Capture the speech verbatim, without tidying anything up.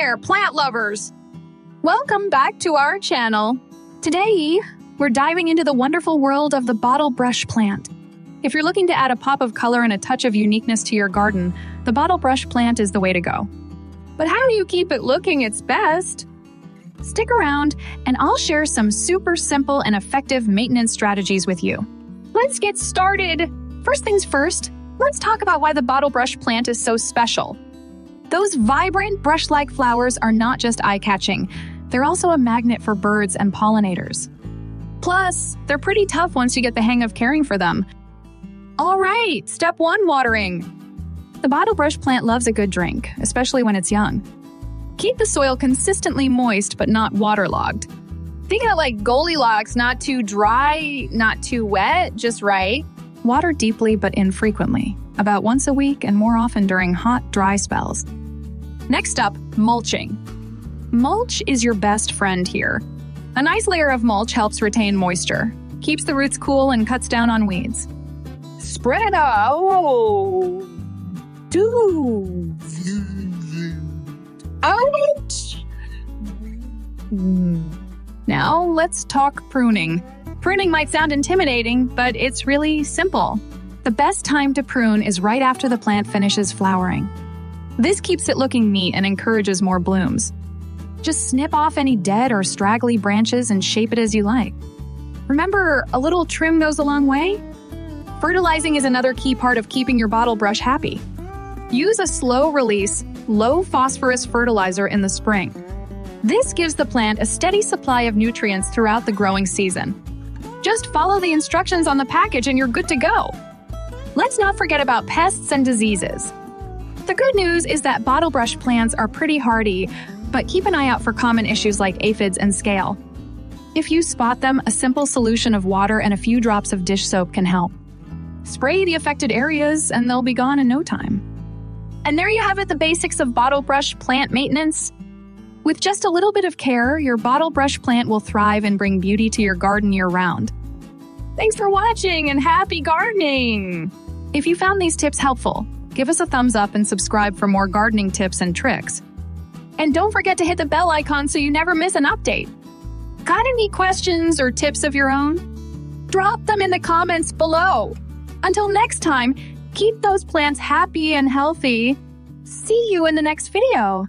there, plant lovers! Welcome back to our channel. Today, we're diving into the wonderful world of the bottle brush plant. If you're looking to add a pop of color and a touch of uniqueness to your garden, the bottle brush plant is the way to go. But how do you keep it looking its best? Stick around, and I'll share some super simple and effective maintenance strategies with you. Let's get started! First things first, let's talk about why the bottle brush plant is so special. Those vibrant, brush-like flowers are not just eye-catching, they're also a magnet for birds and pollinators. Plus, they're pretty tough once you get the hang of caring for them. All right, step one, watering. The bottle brush plant loves a good drink, especially when it's young. Keep the soil consistently moist but not waterlogged. Think of it like Goldilocks, not too dry, not too wet, just right. Water deeply but infrequently, about once a week and more often during hot, dry spells. Next up, mulching. Mulch is your best friend here. A nice layer of mulch helps retain moisture, keeps the roots cool and cuts down on weeds. Spread it out. Do. Ouch! Now let's talk pruning. Pruning might sound intimidating, but it's really simple. The best time to prune is right after the plant finishes flowering. This keeps it looking neat and encourages more blooms. Just snip off any dead or straggly branches and shape it as you like. Remember, a little trim goes a long way? Fertilizing is another key part of keeping your bottle brush happy. Use a slow-release, low-phosphorus fertilizer in the spring. This gives the plant a steady supply of nutrients throughout the growing season. Just follow the instructions on the package and you're good to go. Let's not forget about pests and diseases. The good news is that bottle brush plants are pretty hardy, but keep an eye out for common issues like aphids and scale. If you spot them, a simple solution of water and a few drops of dish soap can help. Spray the affected areas and they'll be gone in no time. And there you have it, the basics of bottle brush plant maintenance. With just a little bit of care, your bottle brush plant will thrive and bring beauty to your garden year-round. Thanks for watching and happy gardening! If you found these tips helpful, give us a thumbs up and subscribe for more gardening tips and tricks. And don't forget to hit the bell icon so you never miss an update. Got any questions or tips of your own? Drop them in the comments below! Until next time, keep those plants happy and healthy. See you in the next video.